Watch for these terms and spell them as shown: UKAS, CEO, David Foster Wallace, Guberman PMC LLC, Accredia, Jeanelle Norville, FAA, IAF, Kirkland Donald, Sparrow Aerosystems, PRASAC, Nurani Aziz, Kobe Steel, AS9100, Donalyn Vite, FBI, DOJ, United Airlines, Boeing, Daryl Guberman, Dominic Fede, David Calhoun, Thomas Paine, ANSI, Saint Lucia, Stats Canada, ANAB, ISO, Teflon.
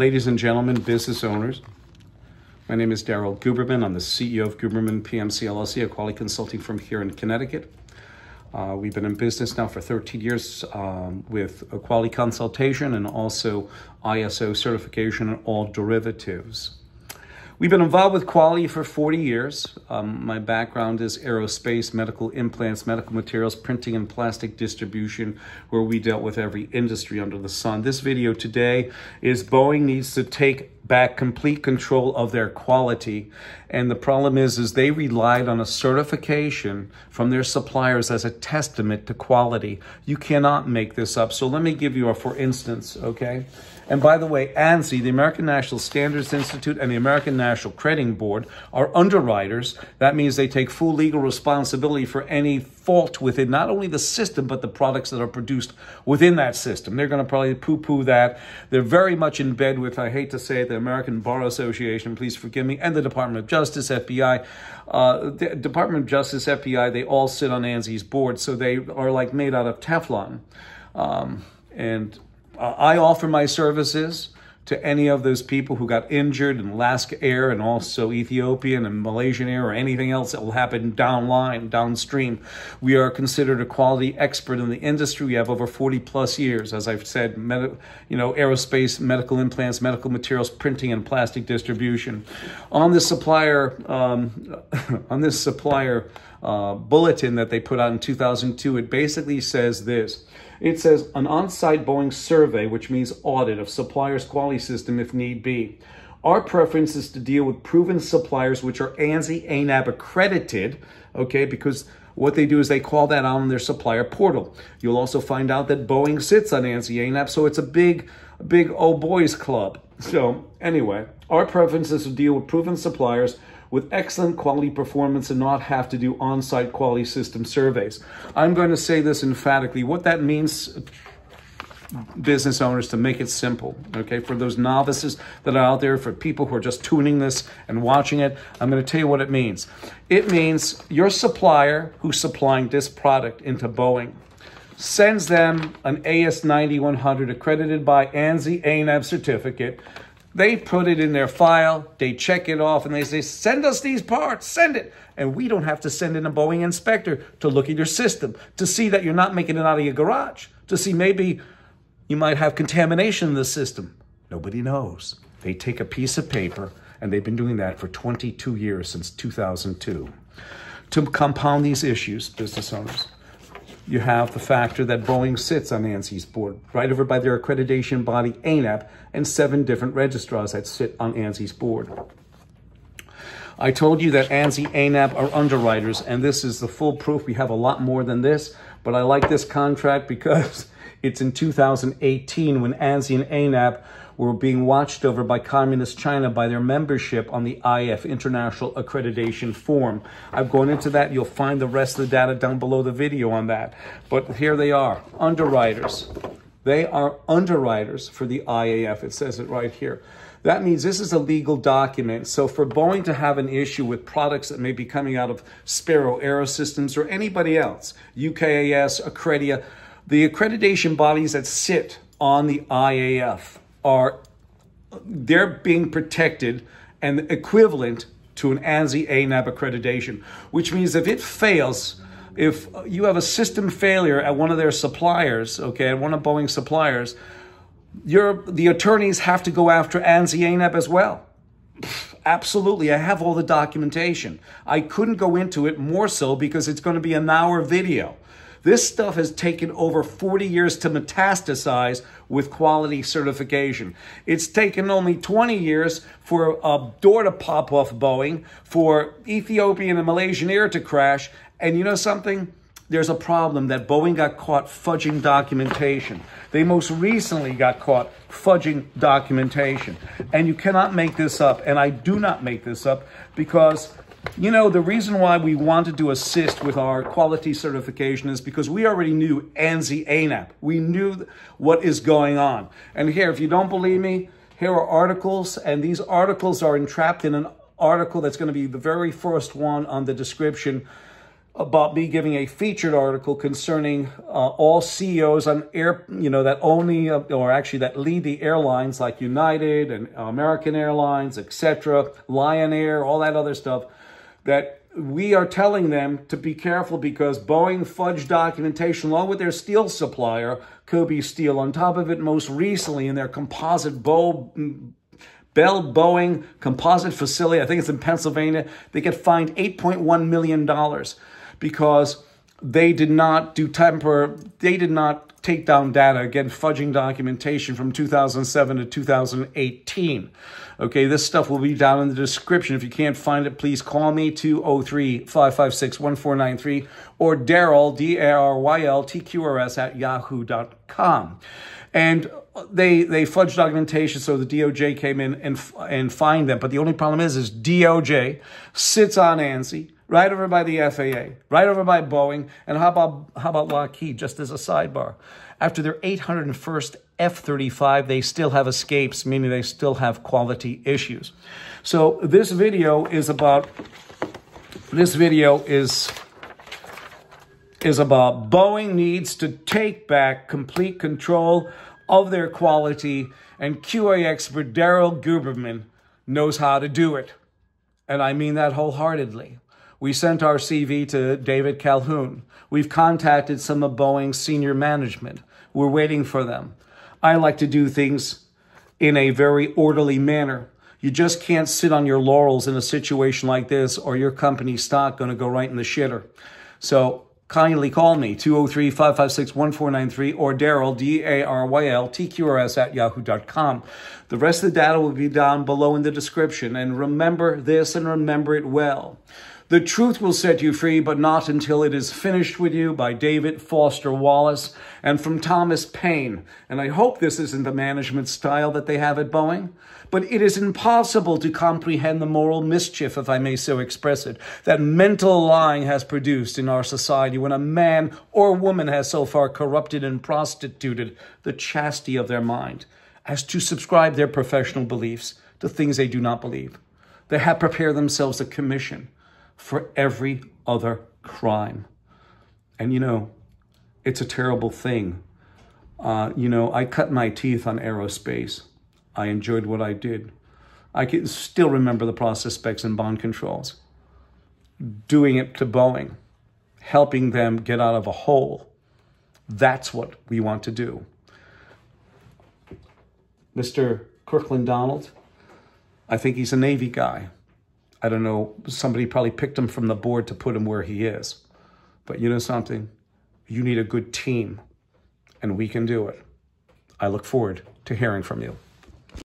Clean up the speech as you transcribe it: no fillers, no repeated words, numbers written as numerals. Ladies and gentlemen, business owners, my name is Daryl Guberman. I'm the CEO of Guberman PMC LLC, a quality consulting firm here in Connecticut. We've been in business now for 13 years with a quality consultation and also ISO certification and all derivatives. We've been involved with quality for 40 years. My background is aerospace, medical implants, medical materials, printing and plastic distribution, where we dealt with every industry under the sun. This video today is Boeing needs to take back complete control of their quality. And the problem is they relied on a certification from their suppliers as a testament to quality. You cannot make this up. So let me give you a for instance, okay? And by the way, ANSI, the American National Standards Institute, and the American National Crediting Board are underwriters. That means they take full legal responsibility for any fault within not only the system, but the products that are produced within that system. They're going to probably poo-poo that. They're very much in bed with, I hate to say it, the American Bar Association, please forgive me, and the Department of Justice, FBI. The Department of Justice, FBI, they all sit on ANSI's board, so they are like made out of Teflon. I offer my services to any of those people who got injured in Alaska Air and also Ethiopian and Malaysian Air or anything else that will happen downstream. We are considered a quality expert in the industry. We have over 40 plus years, as I've said, aerospace, medical implants, medical materials, printing and plastic distribution. On this supplier, bulletin that they put out in 2002, it basically says this. It says an on-site Boeing survey, which means audit of suppliers' quality system if need be. Our preference is to deal with proven suppliers, which are ANSI, ANAB accredited, okay, because what they do is they call that on their supplier portal. You'll also find out that Boeing sits on ANSI, ANAB, so it's a big old boys club. So anyway, our preference is to deal with proven suppliers with excellent quality performance and not have to do on-site quality system surveys. I'm going to say this emphatically. What that means, business owners, to make it simple, okay? For those novices that are out there, for people who are just tuning this and watching it, I'm going to tell you what it means. It means your supplier who's supplying this product into Boeing sends them an AS9100 accredited by ANSI ANAB certificate. They put it in their file, they check it off, and they say, send us these parts, send it. And we don't have to send in a Boeing inspector to look at your system, to see that you're not making it out of your garage, to see maybe you might have contamination in the system. Nobody knows. They take a piece of paper, and they've been doing that for 22 years, since 2002. To compound these issues, business owners, you have the factor that Boeing sits on ANSI's board, right over by their accreditation body, ANAB, and 7 different registrars that sit on ANSI's board. I told you that ANSI, ANAB are underwriters, and this is the full proof. We have a lot more than this, but I like this contract because it's in 2018 when ANSI and ANAB were being watched over by Communist China by their membership on the IAF International Accreditation Form. I've gone into that. You'll find the rest of the data down below the video on that. But here they are, underwriters. They are underwriters for the IAF. It says it right here. That means this is a legal document. So for Boeing to have an issue with products that may be coming out of Sparrow Aerosystems or anybody else, UKAS, Accredia, the accreditation bodies that sit on the IAF they're being protected and equivalent to an ANSI ANAB accreditation, which means if it fails, if you have a system failure at one of their suppliers, okay, at one of Boeing's suppliers, the attorneys have to go after ANSI ANAB as well. Absolutely. I have all the documentation. I couldn't go into it more so because it's going to be an hour video. This stuff has taken over 40 years to metastasize with quality certification. It's taken only 20 years for a door to pop off Boeing, for Ethiopian and Malaysian Air to crash. And you know something? There's a problem that Boeing got caught fudging documentation. They most recently got caught fudging documentation. And you cannot make this up. And I do not make this up because, you know, the reason why we wanted to assist with our quality certification is because we already knew ANSI ANAB. We knew what is going on. And here, if you don't believe me, here are articles, and these articles are entrapped in an article that's going to be the very first one on the description. about me giving a featured article concerning all CEOs on air, that only, or actually that lead the airlines like United and American Airlines, etc., Lion Air, all that other stuff, that we are telling them to be careful because Boeing fudged documentation along with their steel supplier, Kobe Steel. On top of it, most recently in their composite Bell Boeing composite facility, I think it's in Pennsylvania, they get fined $8.1 million because they did not do they did not take down data, again, fudging documentation from 2007 to 2018. Okay, this stuff will be down in the description. If you can't find it, please call me, 203-556-1493, or Daryl, DARYLTQRS@yahoo.com. And they fudged documentation, so the DOJ came in and fined them. But the only problem is DOJ sits on ANSI, right over by the FAA, right over by Boeing, and how about Lockheed, just as a sidebar. After their 801st F-35, they still have escapes, meaning they still have quality issues. So this video is about, Boeing needs to take back complete control of their quality, and QA expert Daryl Guberman knows how to do it. And I mean that wholeheartedly. We sent our CV to David Calhoun. We've contacted some of Boeing's senior management. We're waiting for them. I like to do things in a very orderly manner. You just can't sit on your laurels in a situation like this, or your company's stock going to go right in the shitter. So kindly call me, 203-556-1493, or Daryl, DARYLTQRS@yahoo.com. The rest of the data will be down below in the description. And remember this, and remember it well. The Truth Will Set You Free, But Not Until It Is Finished With You, by David Foster Wallace, and from Thomas Paine. And I hope this isn't the management style that they have at Boeing, but it is impossible to comprehend the moral mischief, if I may so express it, that mental lying has produced in our society when a man or woman has so far corrupted and prostituted the chastity of their mind as to subscribe their professional beliefs to things they do not believe. They have prepared themselves a commission for every other crime. And it's a terrible thing. I cut my teeth on aerospace. I enjoyed what I did. I can still remember the process specs and bond controls. Doing it to Boeing, helping them get out of a hole. That's what we want to do. Mr. Kirkland Donald, I think he's a Navy guy. I don't know, somebody probably picked him from the board to put him where he is. But you know something? You need a good team, and we can do it. I look forward to hearing from you.